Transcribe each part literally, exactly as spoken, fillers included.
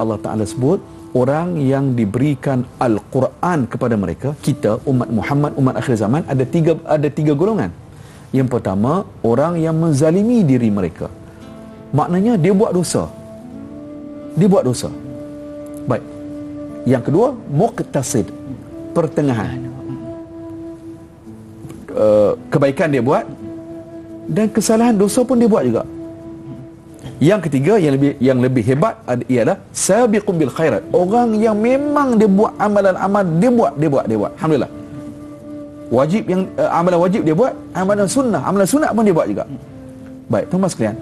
Allah Ta'ala sebut, orang yang diberikan Al-Quran kepada mereka, kita, umat Muhammad, umat akhir zaman, ada tiga ada tiga golongan. Yang pertama, orang yang menzalimi diri mereka. Maknanya, dia buat dosa. Dia buat dosa. Baik. Yang kedua, muqtasid, pertengahan. Uh, kebaikan dia buat, dan kesalahan dosa pun dia buat juga. Yang ketiga, yang lebih yang lebih hebat ialah sabiqun bil khairat, orang yang memang dia buat amalan-amalan, dia buat dia buat dia buat alhamdulillah, wajib yang uh, amalan wajib dia buat, amalan sunnah amalan sunnah pun dia buat juga. Baik, tuan-tuan sekalian,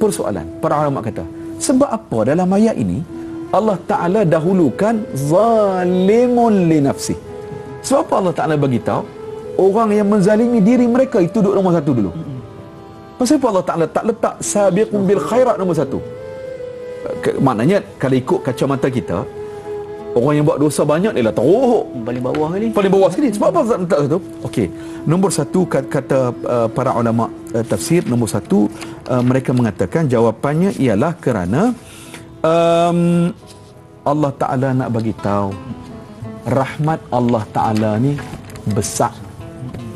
persoalan para ulama kata, sebab apa dalam ayat ini Allah Taala dahulukan zalimun li nafsi? Sebab apa Allah Taala bagi tahu orang yang menzalimi diri mereka itu duduk nombor satu dulu? Pasal Allah Ta'ala tak letak sabiqun bil khairat nombor satu. Ke, maknanya, kalau ikut kacamata kita, orang yang buat dosa banyak ialah teruk. Paling bawah sekali. Paling bawah sekali. Sebab apa tak letak satu? Okey. Nombor satu, kata uh, para ulama uh, tafsir, nombor satu, uh, mereka mengatakan jawapannya ialah kerana um, Allah Ta'ala nak bagi tahu rahmat Allah Ta'ala ni besar.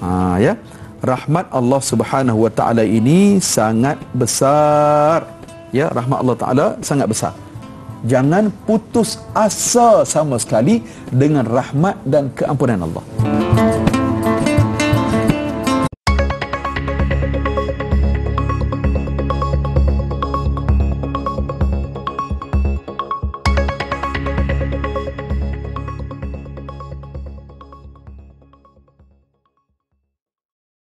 Ha, ya? Rahmat Allah Subhanahu Wa Taala ini sangat besar, ya, rahmat Allah Taala sangat besar. Jangan putus asa sama sekali dengan rahmat dan keampunan Allah.